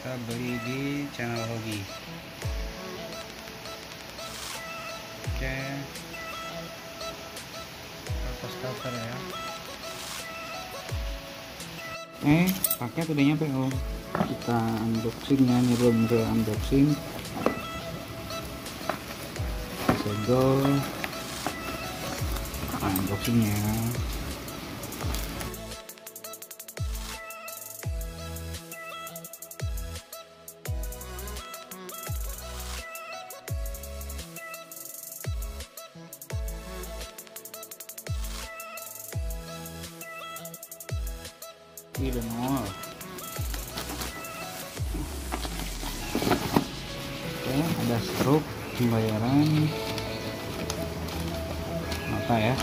kita beli di channel hobi. Oke, atas cover ya. Paket udah nyampe om. Kita unboxing ya, ini belum ke unboxing. Segel unboxingnya. Even more. Oke, ada struk pembayaran apa ya?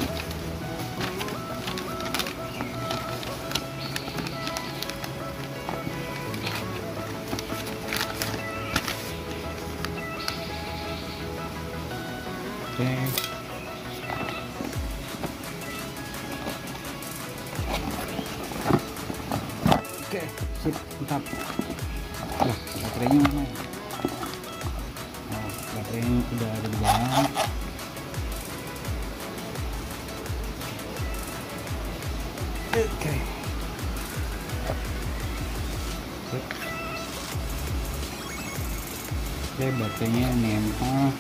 Oke. Sip, mantap. Nah, baterainya mana? Nah, baterainya udah ada di bawah. Oke. Sip. Oke, baterainya nempel.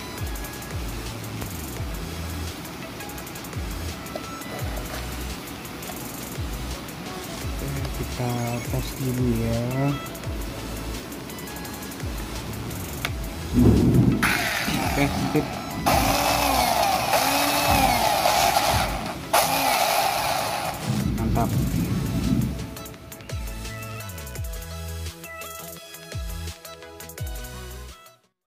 Kita tes dulu ya. Oke, sip.